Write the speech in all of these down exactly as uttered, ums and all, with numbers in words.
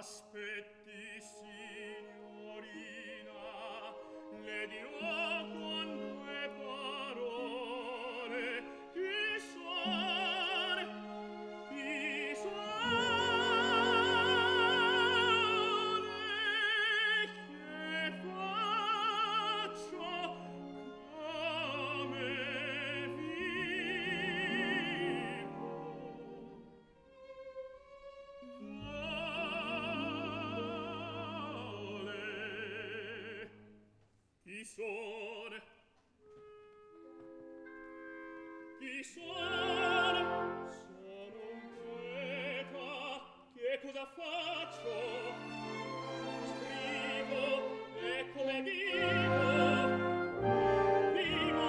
Aspetti, signorina, le dirò con due parole chi son, chi son e che faccio come vivo. Chi sono? Chi sono? Sono un poeta. Che cosa faccio? Scrivo, eccole vivo, vivo.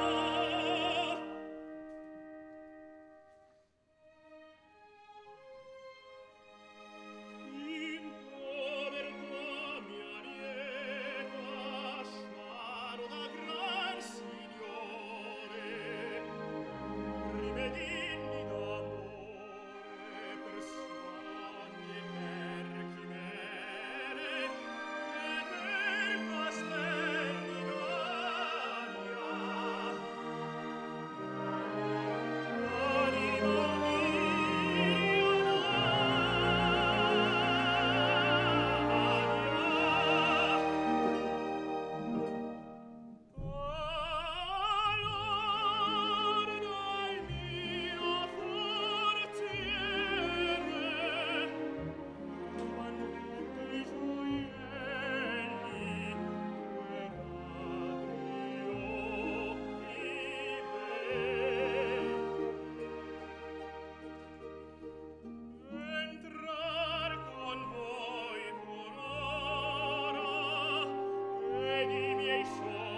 Miei sogni